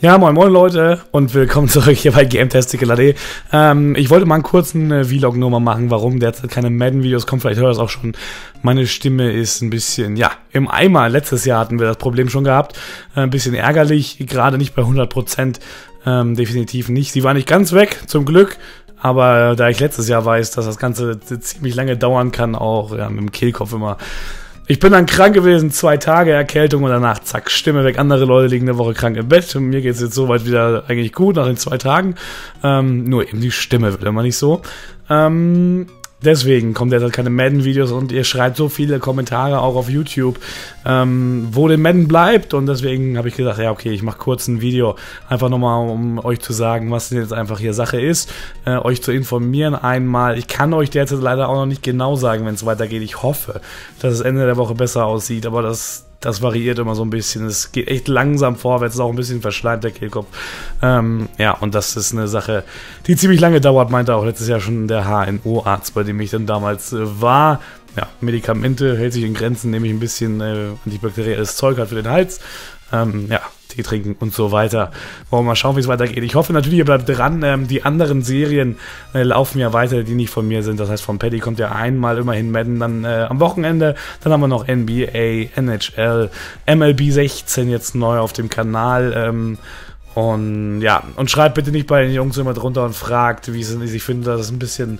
Ja, moin moin Leute und willkommen zurück hier bei GameTasticalHD. Ich wollte mal einen kurzen Vlog nur mal machen, warum derzeit keine Madden-Videos kommen. Vielleicht hört ihr das auch schon. Meine Stimme ist ein bisschen, ja, im Eimer. Letztes Jahr hatten wir das Problem schon gehabt. Ein bisschen ärgerlich, gerade nicht bei 100%. Definitiv nicht. Sie war nicht ganz weg, zum Glück. Aber da ich letztes Jahr weiß, dass das Ganze ziemlich lange dauern kann, auch ja, mit dem Kehlkopf immer. Ich bin dann krank gewesen, 2 Tage Erkältung und danach zack, Stimme weg. Andere Leute liegen eine Woche krank im Bett. Mir geht es jetzt soweit wieder eigentlich gut nach den 2 Tagen. Nur eben die Stimme wird immer nicht so. Deswegen kommen derzeit keine Madden-Videos und ihr schreibt so viele Kommentare auch auf YouTube, wo denn Madden bleibt. Und deswegen habe ich gesagt, ja okay, ich mache kurz ein Video, einfach nochmal, um euch zu sagen, was denn jetzt einfach hier Sache ist, euch zu informieren einmal. Ich kann euch derzeit leider auch noch nicht genau sagen, wenn es weitergeht. Ich hoffe, dass es Ende der Woche besser aussieht, aber das variiert immer so ein bisschen. Es geht echt langsam vorwärts, ist auch ein bisschen verschleimt, der Kehlkopf. Ja, und das ist eine Sache, die ziemlich lange dauert, meinte auch letztes Jahr schon der HNO-Arzt, bei dem ich dann damals war. Ja, Medikamente, hält sich in Grenzen, nämlich ein bisschen antibakterielles Zeug hat für den Hals. Ja, Tee trinken und so weiter. Wollen wir mal schauen, wie es weitergeht. Ich hoffe natürlich, ihr bleibt dran. Die anderen Serien laufen ja weiter, die nicht von mir sind. Das heißt, von Paddy kommt ja einmal immerhin Madden, dann am Wochenende. Dann haben wir noch NBA, NHL, MLB 16 jetzt neu auf dem Kanal. Und ja, und schreibt bitte nicht bei den Jungs immer drunter und fragt, wie es ist. Ich finde, das ist ein bisschen...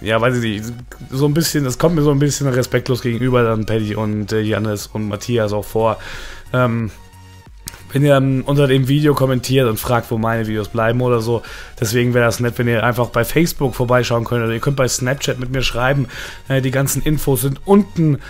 Ja, weiß ich nicht, so ein bisschen, das kommt mir so ein bisschen respektlos gegenüber dann Paddy und Janis und Matthias auch vor. Wenn ihr dann unter dem Video kommentiert und fragt, wo meine Videos bleiben oder so, deswegen wäre das nett, wenn ihr einfach bei Facebook vorbeischauen könnt oder ihr könnt bei Snapchat mit mir schreiben. Die ganzen Infos sind unten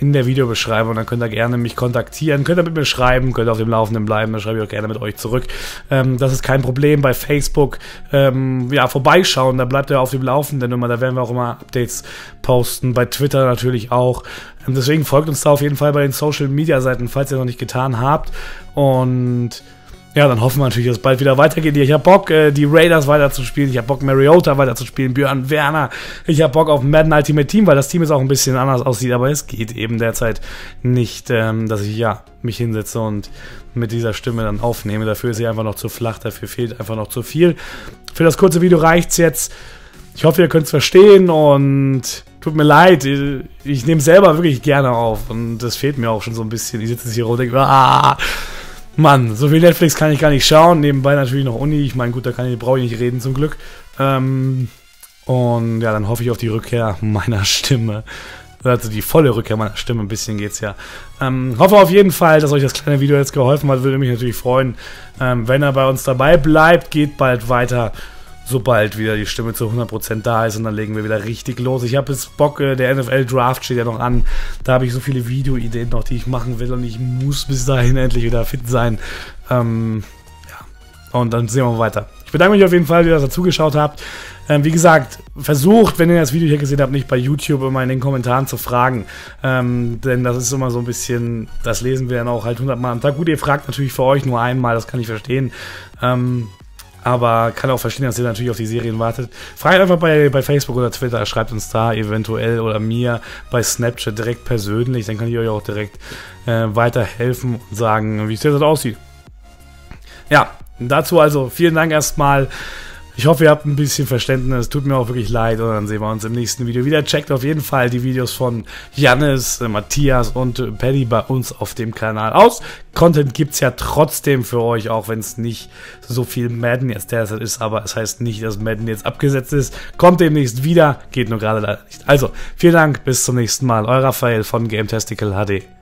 in der Videobeschreibung und dann könnt ihr gerne mich kontaktieren, könnt ihr mit mir schreiben, könnt ihr auf dem Laufenden bleiben, dann schreibe ich auch gerne mit euch zurück. Das ist kein Problem, bei Facebook ja, vorbeischauen, da bleibt ihr auf dem Laufenden immer, da werden wir auch immer Updates posten, bei Twitter natürlich auch. Deswegen folgt uns da auf jeden Fall bei den Social-Media-Seiten, falls ihr noch nicht getan habt. Und ja, dann hoffen wir natürlich, dass es bald wieder weitergeht. Ich habe Bock, die Raiders weiterzuspielen. Ich habe Bock, Mariota weiterzuspielen, Björn, Werner. Ich habe Bock auf Madden Ultimate Team, weil das Team jetzt auch ein bisschen anders aussieht. Aber es geht eben derzeit nicht, dass ich ja mich hinsetze und mit dieser Stimme dann aufnehme. Dafür ist sie einfach noch zu flach, dafür fehlt einfach noch zu viel. Für das kurze Video reicht's jetzt. Ich hoffe, ihr könnt es verstehen und... Tut mir leid, ich nehme selber wirklich gerne auf und das fehlt mir auch schon so ein bisschen. Ich sitze hier rum und denke, ah, Mann, so viel Netflix kann ich gar nicht schauen. Nebenbei natürlich noch Uni, ich meine, gut, da brauche ich nicht reden zum Glück. Und ja, dann hoffe ich auf die Rückkehr meiner Stimme. Also die volle Rückkehr meiner Stimme, ein bisschen geht's ja. Hoffe auf jeden Fall, dass euch das kleine Video jetzt geholfen hat. Würde mich natürlich freuen, wenn ihr bei uns dabei bleibt. Geht bald weiter. Sobald wieder die Stimme zu 100% da ist und dann legen wir wieder richtig los. Ich habe jetzt Bock, der NFL Draft steht ja noch an. Da habe ich so viele Videoideen noch, die ich machen will und ich muss bis dahin endlich wieder fit sein. Ja. Und dann sehen wir weiter. Ich bedanke mich auf jeden Fall, dass ihr dazugeschaut habt. Wie gesagt, versucht, wenn ihr das Video hier gesehen habt, nicht bei YouTube immer in den Kommentaren zu fragen. Denn das ist immer so ein bisschen, das lesen wir dann auch halt 100 Mal am Tag. Gut, ihr fragt natürlich für euch nur einmal, das kann ich verstehen. Aber kann auch verstehen, dass ihr natürlich auf die Serien wartet. Fragt einfach bei Facebook oder Twitter, schreibt uns da eventuell oder mir bei Snapchat direkt persönlich. Dann kann ich euch auch direkt weiterhelfen und sagen, wie es jetzt aussieht. Ja, dazu also vielen Dank erstmal. Ich hoffe, ihr habt ein bisschen Verständnis. Tut mir auch wirklich leid. Und dann sehen wir uns im nächsten Video wieder. Checkt auf jeden Fall die Videos von Janis, Matthias und Paddy bei uns auf dem Kanal aus. Content gibt es ja trotzdem für euch, auch wenn es nicht so viel Madden jetzt derzeit ist. Aber es heißt nicht, dass Madden jetzt abgesetzt ist. Kommt demnächst wieder. Geht nur gerade leider nicht. Also, vielen Dank. Bis zum nächsten Mal. Euer Raphael von GameTasticalHD.